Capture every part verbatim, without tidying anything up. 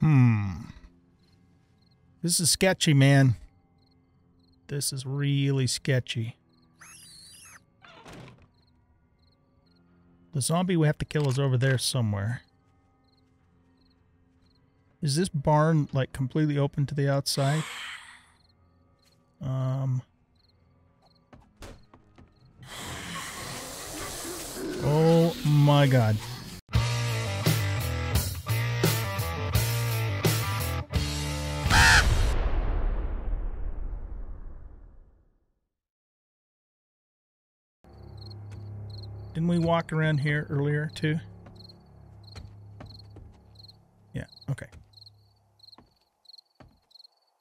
Hmm. This is sketchy, man. This is really sketchy. The zombie we have to kill is over there somewhere. Is this barn, like, completely open to the outside? Um. Oh my God. Didn't we walk around here earlier, too? Yeah, okay.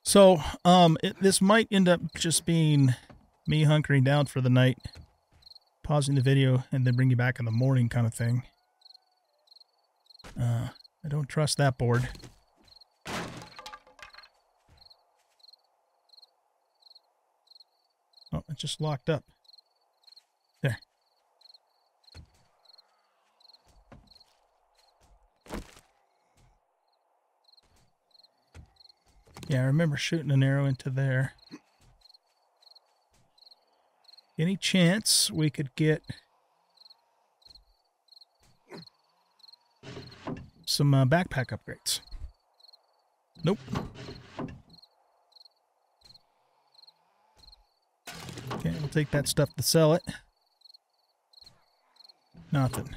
So, um, it, this might end up just being me hunkering down for the night, pausing the video, and then bring you back in the morning kind of thing. Uh, I don't trust that board. Oh, it just locked up. There. Yeah, I remember shooting an arrow into there. Any chance we could get some uh, backpack upgrades? Nope. Okay, we'll take that stuff to sell it. Nothing.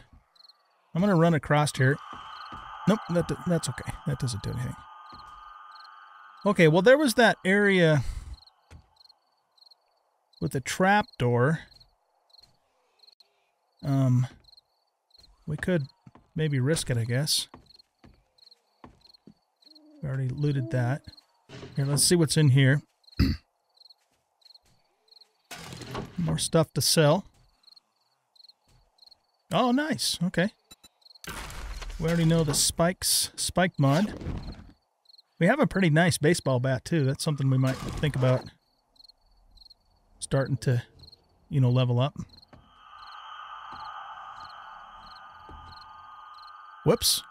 I'm going to run across here. Nope, that, that's okay. That doesn't do anything. Okay, well, there was that area with a trapdoor. Um, we could maybe risk it, I guess. We already looted that. Here, let's see what's in here. More stuff to sell. Oh, nice. Okay. We already know the spikes, spike mod. We have a pretty nice baseball bat, too. That's something we might think about starting to, you know, level up. Whoops.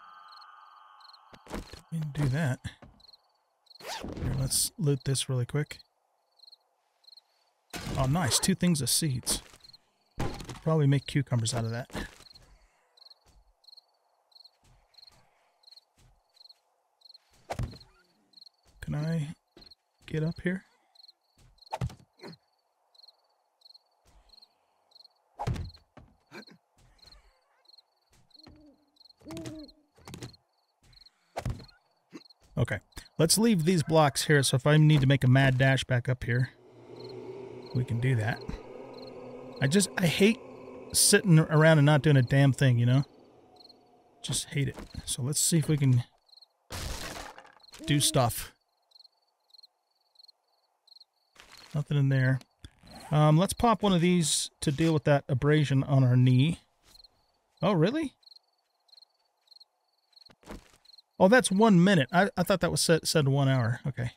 Didn't do that. Here, let's loot this really quick. Oh, nice. Two things of seeds. Probably make cucumbers out of that. Can I get up here? Okay, let's leave these blocks here, so if I need to make a mad dash back up here, we can do that. I just, I hate sitting around and not doing a damn thing, you know? Just hate it. So let's see if we can do stuff. Nothing in there. Um, let's pop one of these to deal with that abrasion on our knee. Oh, really? Oh, that's one minute. I, I thought that was set, said one hour. Okay.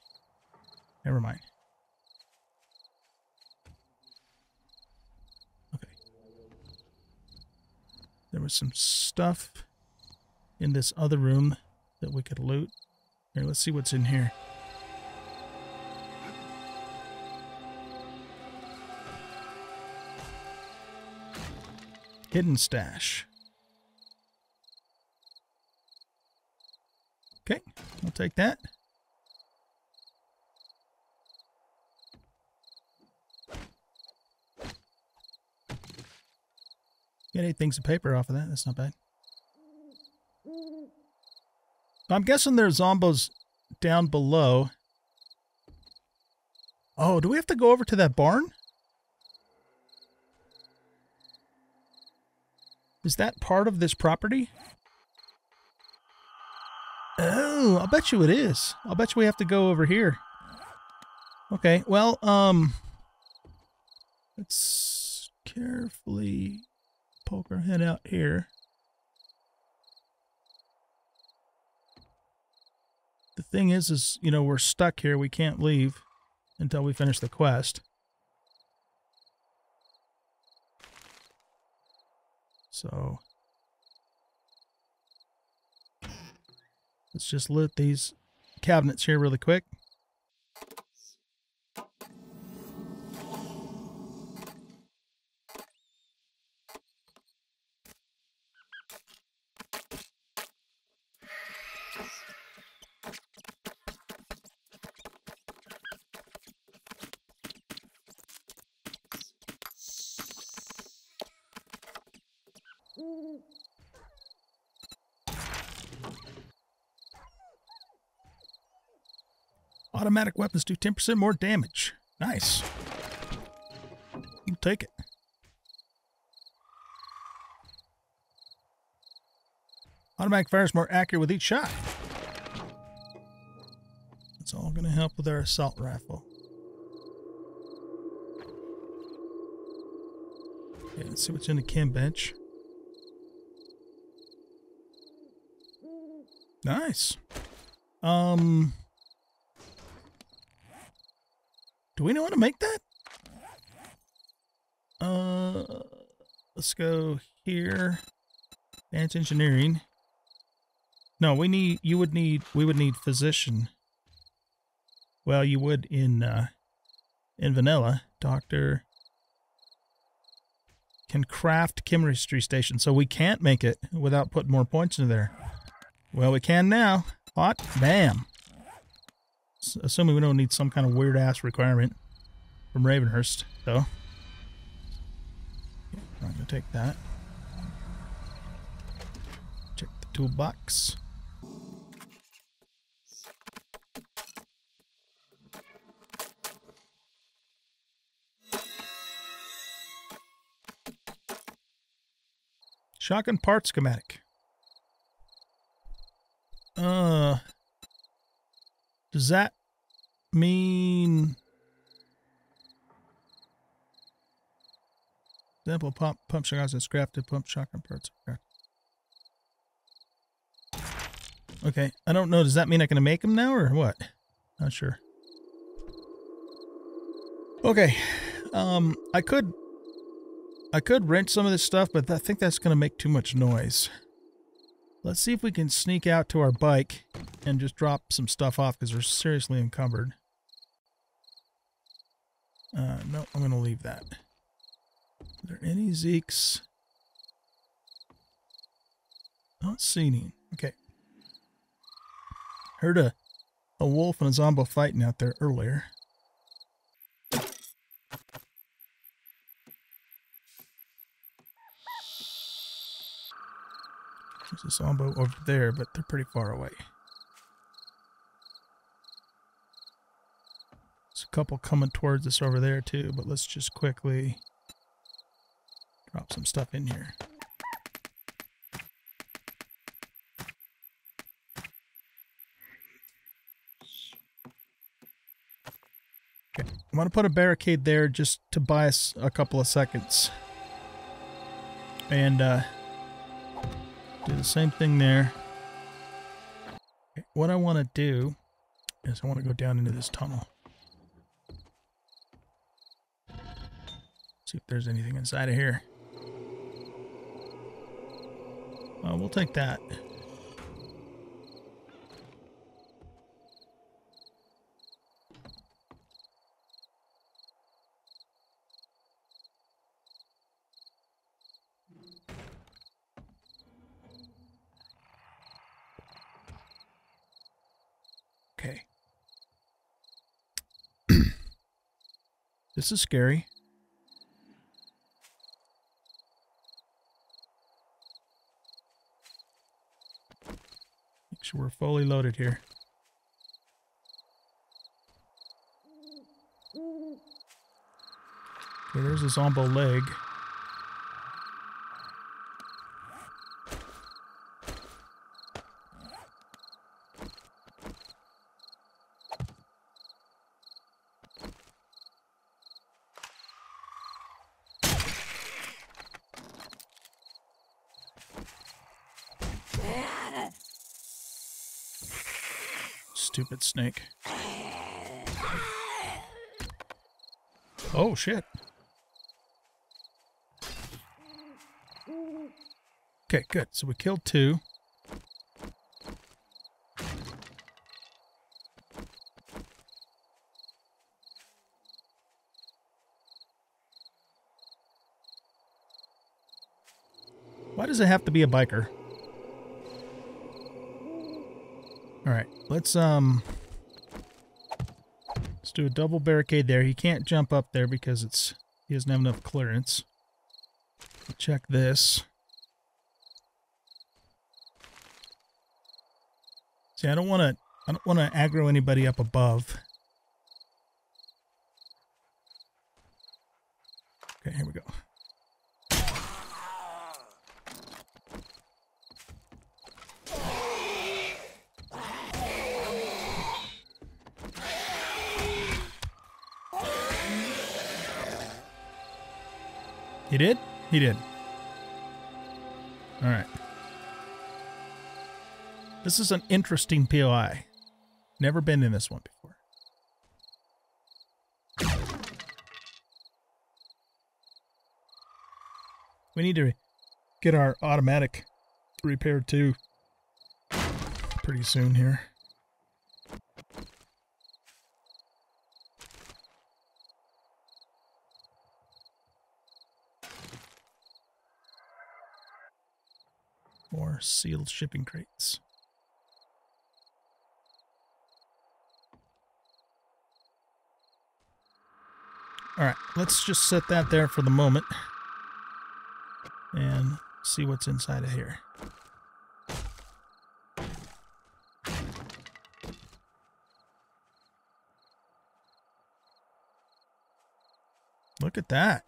Never mind. Okay. There was some stuff in this other room that we could loot. Here, let's see what's in here. Hidden stash. Okay, I'll take that. Get eight things of paper off of that. That's not bad. I'm guessing there's zombos down below. Oh, do we have to go over to that barn? Is that part of this property? Oh, I'll bet you it is. I'll bet you we have to go over here. Okay, well, um... let's carefully poke our head out here. The thing is, is, you know, we're stuck here. We can't leave until we finish the quest. So Let's just loot these cabinets here really quick. Automatic weapons do ten percent more damage. Nice. We'll take it. Automatic fire is more accurate with each shot. It's all going to help with our assault rifle. Okay, let's see what's in the chem bench. Nice. Um... Do we know how to make that? Uh, let's go here. Advanced engineering. No, we need. You would need. We would need physician. Well, you would in uh, in vanilla. Doctor can craft chemistry station, so we can't make it without putting more points into there. Well, we can now. Hot, bam. Assuming we don't need some kind of weird-ass requirement from Ravenhearst, though. Yeah, I'm going to take that. Check the toolbox. Shotgun part schematic. Uh... Does that mean example pump pump shotguns and scrap to pump shotgun parts? Okay, I don't know. Does that mean I can make them now or what? Not sure. Okay, um, I could I could wrench some of this stuff, but I think that's gonna make too much noise. Let's see if we can sneak out to our bike and just drop some stuff off because we're seriously encumbered. Uh, no, I'm going to leave that. Are there any Zeeks? Not seen any. Okay. Heard a, a wolf and a zombie fighting out there earlier. There's a zombie over there, but they're pretty far away. There's a couple coming towards us over there too, but let's just quickly drop some stuff in here. Okay, I'm gonna put a barricade there just to buy us a couple of seconds. And uh do the same thing there. Okay, what I want to do is I want to go down into this tunnel. See if there's anything inside of here. Oh, we'll take that. This is scary. Make sure we're fully loaded here. Okay, there's a zombie leg. Stupid snake. Oh shit. Okay, good. So we killed two. Why does it have to be a biker? Alright, let's um let's do a double barricade there. He can't jump up there because it's he doesn't have enough clearance. Check this. See, I don't want to I don't want to aggro anybody up above. Okay, here we go. He did? He did. All right. This is an interesting P O I. Never been in this one before. We need to get our automatic repaired too pretty soon here. More sealed shipping crates. All right, let's just set that there for the moment and see what's inside of here. Look at that.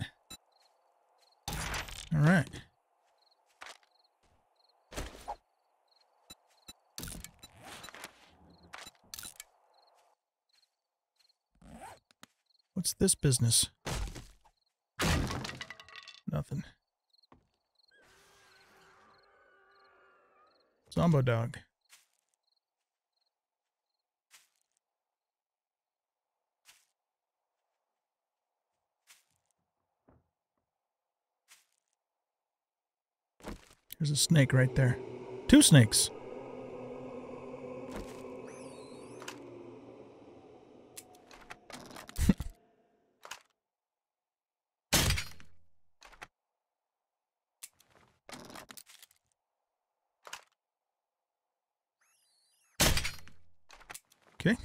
All right. What's this business? Nothing. Zombo dog. There's a snake right there. Two snakes. Okay.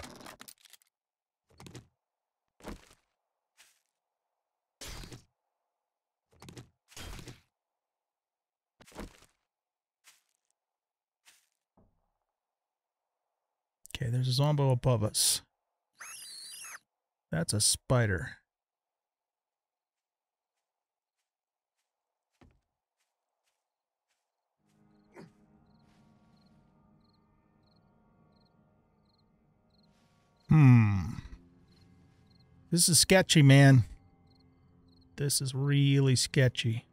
Okay, there's a zombo above us. That's a spider. Hmm. This is sketchy, man. This is really sketchy.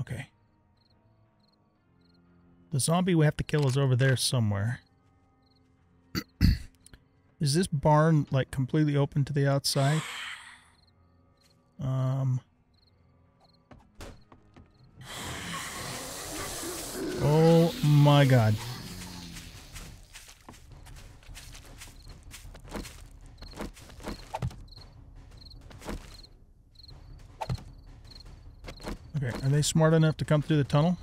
Okay. The zombie we have to kill is over there somewhere. Is this barn, like, completely open to the outside? Um. Oh, my God. Okay, are they smart enough to come through the tunnel?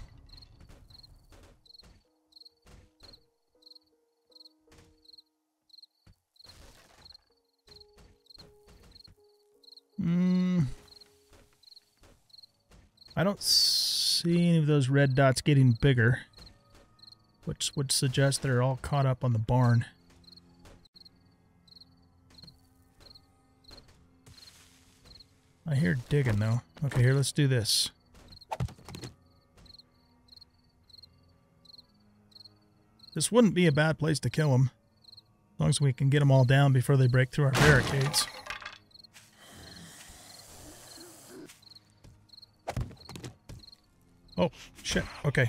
I don't see any of those red dots getting bigger, which would suggest they're all caught up on the barn. I hear digging, though. Okay, here, let's do this. This wouldn't be a bad place to kill them, as long as we can get them all down before they break through our barricades. Oh, shit. Okay.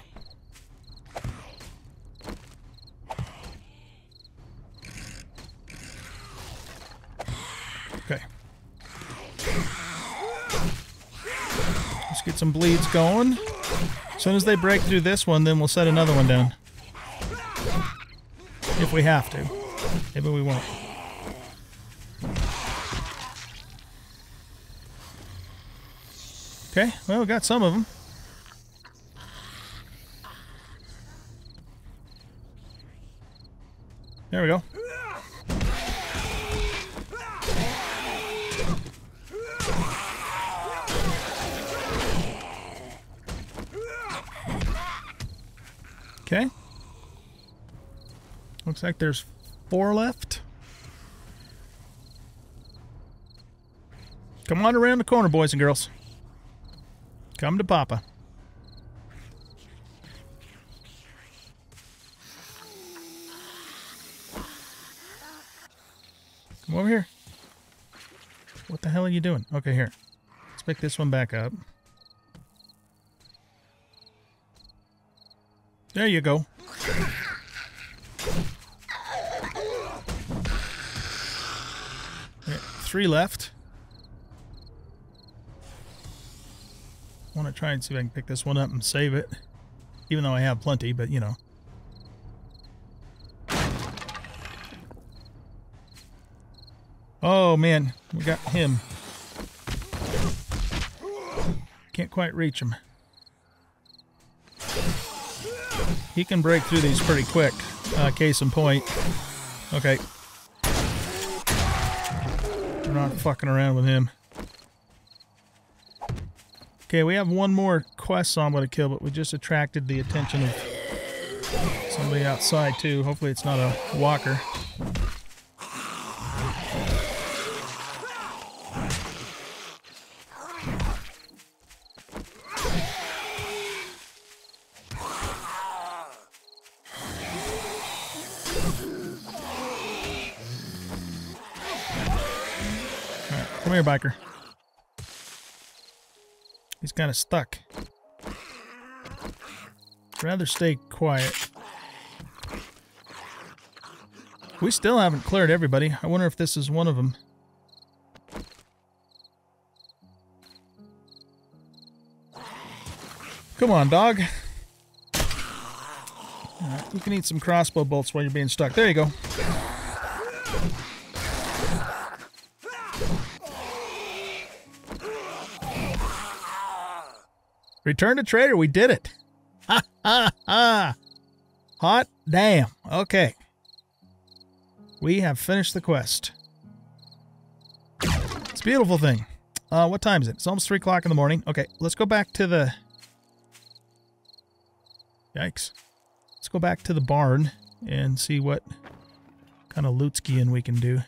Okay. Let's get some bleeds going. As soon as they break through this one, then we'll set another one down. If we have to. Maybe we won't. Okay, well, we got some of them. There we go. Okay. Looks like there's four left. Come on around the corner, boys and girls. Come to Papa. Come over here. What the hell are you doing? Okay, here. Let's pick this one back up. There you go. Right, three left. I want to try and see if I can pick this one up and save it. Even though I have plenty, but you know. Oh man, we got him. Can't quite reach him. He can break through these pretty quick. Uh, case in point. Okay. We're not fucking around with him. Okay, we have one more quest zombie to kill, but we just attracted the attention of somebody outside, too. Hopefully it's not a walker. All right, come here, biker. He's kind of stuck. I'd rather stay quiet. We still haven't cleared everybody. I wonder if this is one of them. Come on, dog. All right, you can eat some crossbow bolts while you're being stuck. There you go. Return to Trader. We did it. Ha, ha, ha. Hot damn. Okay. We have finished the quest. It's a beautiful thing. Uh, what time is it? It's almost three o'clock in the morning. Okay, let's go back to the... Yikes. Let's go back to the barn and see what kind of loot-skiing we can do.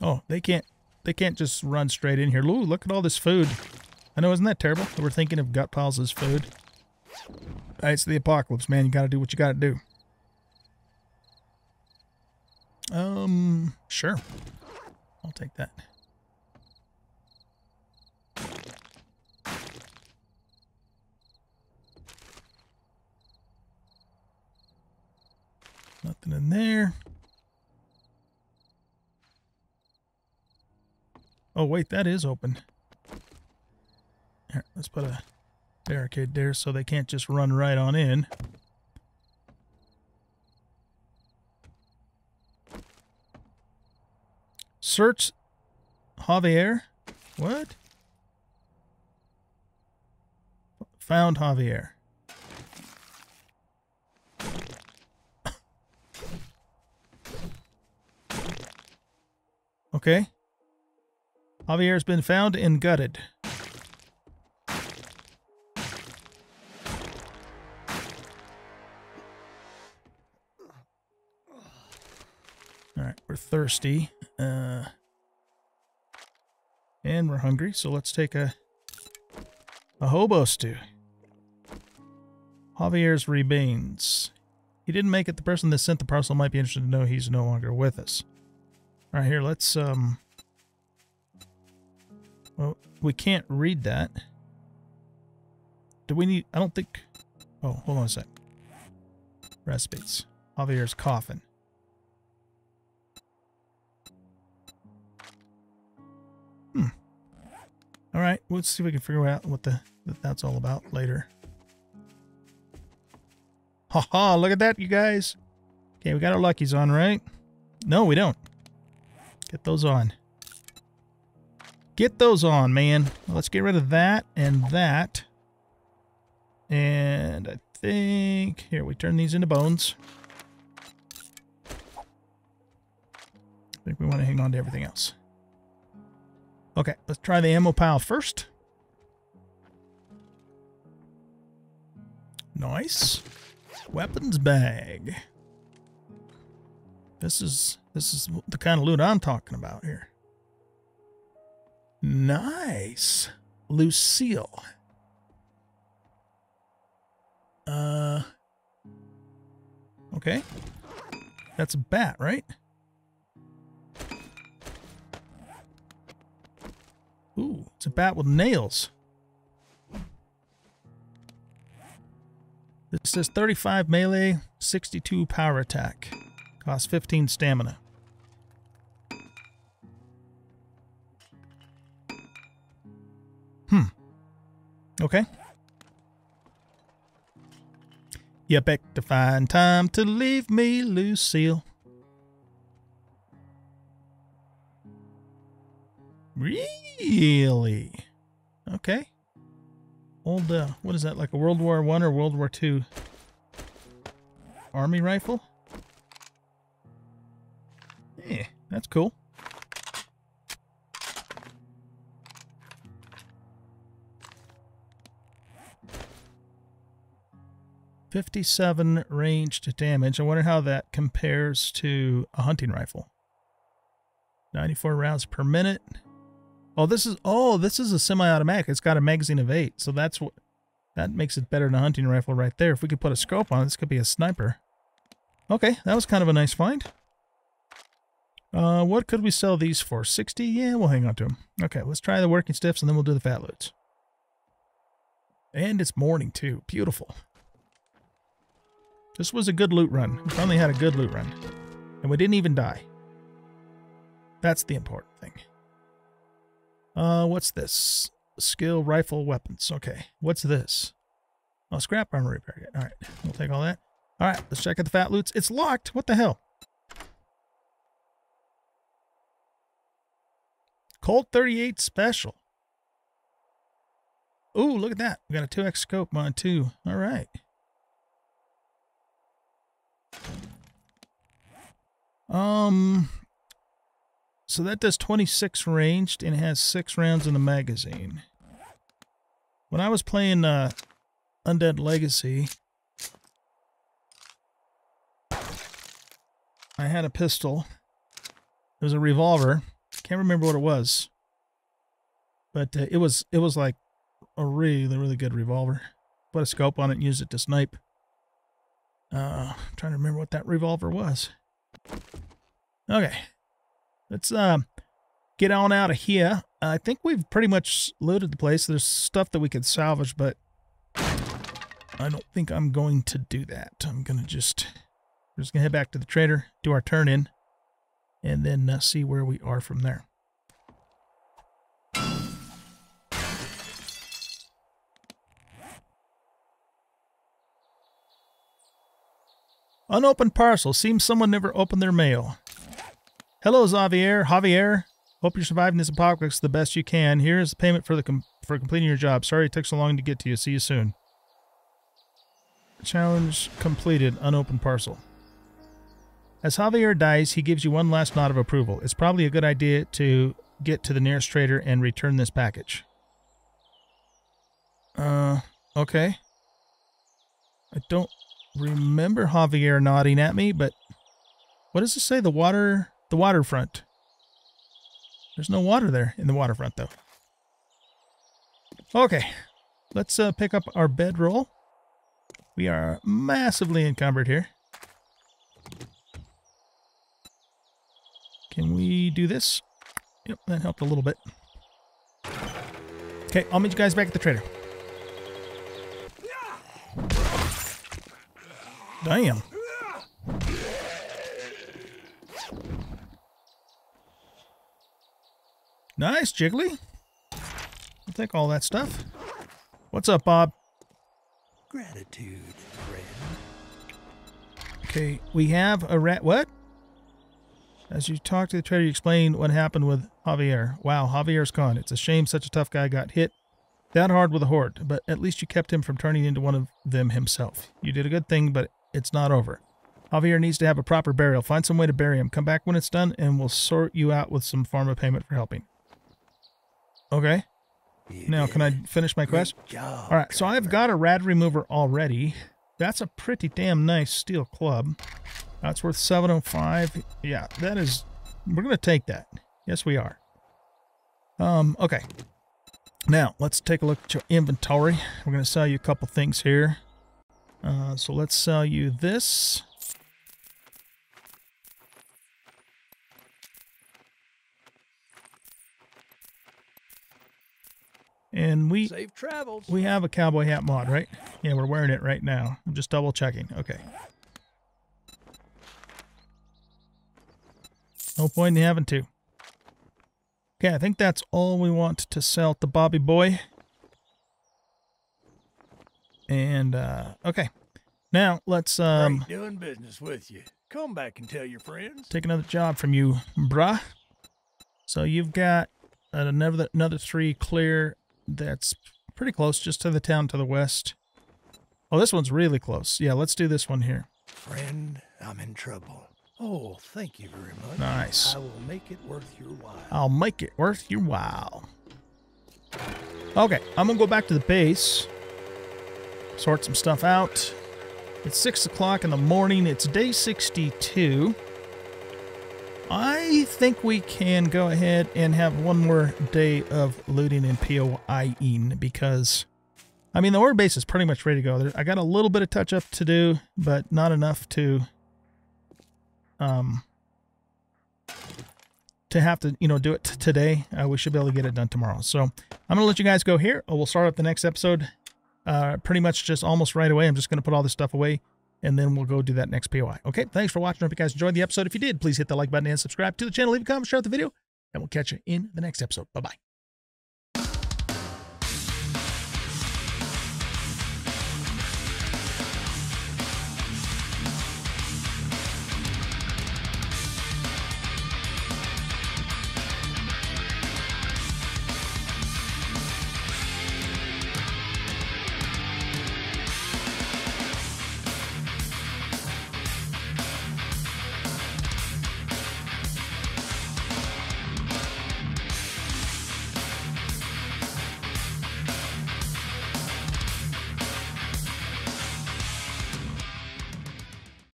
Oh, they can't, they can't just run straight in here. Ooh, look at all this food. I know, isn't that terrible? We're thinking of gut piles as food. Right, it's the apocalypse, man. You gotta do what you gotta do. Um, sure. I'll take that. Nothing in there. Oh, wait, that is open. Here, let's put a barricade there so they can't just run right on in. Search Javier. What? Found Javier. Okay. Javier's been found and gutted. Alright, we're thirsty. Uh, and we're hungry, so let's take a, a hobo stew. Javier's remains. He didn't make it. The person that sent the parcel might be interested to know he's no longer with us. Alright, here, let's... um. Well, we can't read that. Do we need... I don't think... Oh, hold on a sec. Respites. Javier's coffin. Hmm. Alright, let's see if we can figure out what the what that's all about later. Haha, look at that, you guys. Okay, we got our luckies on, right? No, we don't. Get those on. Get those on, man. Well, let's get rid of that and that. And I think... Here, we turn these into bones. I think we want to hang on to everything else. Okay, let's try the ammo pile first. Nice. Weapons bag. This is this is the kind of loot I'm talking about here. Nice. Lucille. Uh Okay. That's a bat, right? Ooh, it's a bat with nails. This says thirty-five melee, sixty-two power attack. Costs fifteen stamina. Hmm. Okay. You expect to find time to leave me, Lucille. Really? Okay. Old, uh, what is that, like a World War One or World War Two army rifle? Yeah, that's cool. fifty-seven range to damage. I wonder how that compares to a hunting rifle. ninety-four rounds per minute. Oh, this is oh, this is a semi-automatic. It's got a magazine of eight, so that's what that makes it better than a hunting rifle right there. If we could put a scope on it, this could be a sniper. Okay, that was kind of a nice find. Uh, what could we sell these for? sixty? Yeah, we'll hang on to them. Okay, let's try the working stiffs, and then we'll do the fat loots. And it's morning too. Beautiful. This was a good loot run. We finally had a good loot run, and we didn't even die. That's the important thing. Uh, what's this? Skill, rifle, weapons. Okay. What's this? Oh, scrap armor repair kit. All right. We'll take all that. All right. Let's check out the fat loots. It's locked. What the hell? Colt thirty-eight special. Ooh, look at that. We got a two X scope on too. All right. Um... So that does twenty-six ranged, and it has six rounds in the magazine. When I was playing uh, Undead Legacy, I had a pistol. It was a revolver. Can't remember what it was, but uh, it was it was like a really really good revolver. Put a scope on it and used it to snipe. Uh, I'm trying to remember what that revolver was. Okay. Let's um, get on out of here. I think we've pretty much looted the place. There's stuff that we could salvage, but I don't think I'm going to do that. I'm going to just, we're just going to head back to the trader, do our turn in, and then uh, see where we are from there. Unopened parcel. Seems someone never opened their mail. Hello, Javier. Javier, hope you're surviving this apocalypse the best you can. Here is the payment for the com for completing your job. Sorry it took so long to get to you. See you soon. Challenge completed. Unopened parcel. As Javier dies, he gives you one last nod of approval. It's probably a good idea to get to the nearest trader and return this package. Uh, okay. I don't remember Javier nodding at me, but what does it say? The water... The waterfront. There's no water there in the waterfront, though. Okay. Let's uh, pick up our bedroll. We are massively encumbered here. Can we do this? Yep, that helped a little bit. Okay, I'll meet you guys back at the trader. Damn. Nice, Jiggly. I'll take all that stuff. What's up, Bob? Gratitude, friend. Okay, we have a rat. What? As you talk to the trader, you explain what happened with Javier. Wow, Javier's gone. It's a shame such a tough guy got hit that hard with a horde, but at least you kept him from turning into one of them himself. You did a good thing, but it's not over. Javier needs to have a proper burial. Find some way to bury him. Come back when it's done, and we'll sort you out with some form of payment for helping. Okay. You now, can I finish my quest? All right, so I've got a rad remover already. That's a pretty damn nice steel club. That's worth seven oh five. Yeah, that is... We're going to take that. Yes, we are. Um, okay. Now, let's take a look at your inventory. We're going to sell you a couple things here. Uh, so let's sell you this. And we Safe travels. We have a cowboy hat mod, right? Yeah, we're wearing it right now. I'm just double checking. Okay. No point in having to. Okay, I think that's all we want to sell to Bobby Boy. And uh okay. Now let's um Great doing business with you. Come back and tell your friends. Take another job from you, bruh. So you've got another another three clear. That's pretty close, just to the town to the west. Oh, this one's really close. Yeah, let's do this one here. Friend, I'm in trouble. Oh, thank you very much. Nice. I will make it worth your while. I'll make it worth your while. Okay, I'm going to go back to the base. Sort some stuff out. It's six o'clock in the morning. It's day sixty-two. I think we can go ahead and have one more day of looting and POIing because, I mean, the ore base is pretty much ready to go. I got a little bit of touch-up to do, but not enough to, um, to have to, you know, do it today. Uh, we should be able to get it done tomorrow. So I'm going to let you guys go here. We'll start up the next episode uh, pretty much just almost right away. I'm just going to put all this stuff away, and then we'll go do that next P O I. Okay, thanks for watching. I hope you guys enjoyed the episode. If you did, please hit the like button and subscribe to the channel. Leave a comment, share the video, and we'll catch you in the next episode. Bye-bye.